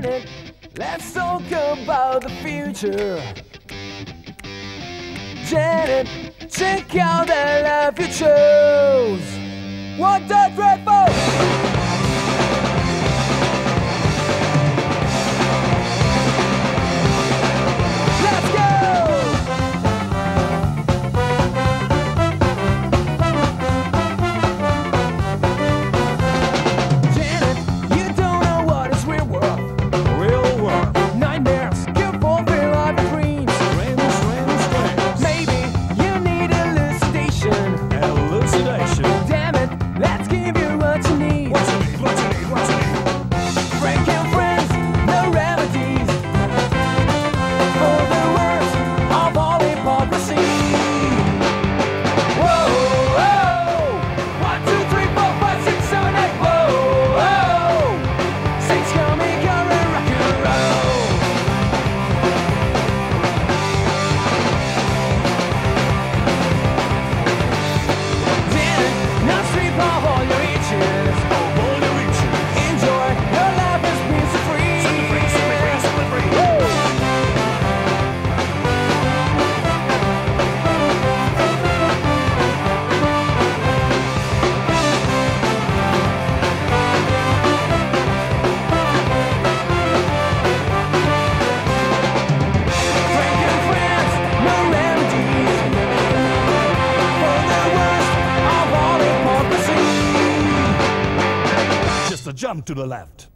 Janet, let's talk about the future. Janet, check out the life you chose. What a dreadful! Jump to the left.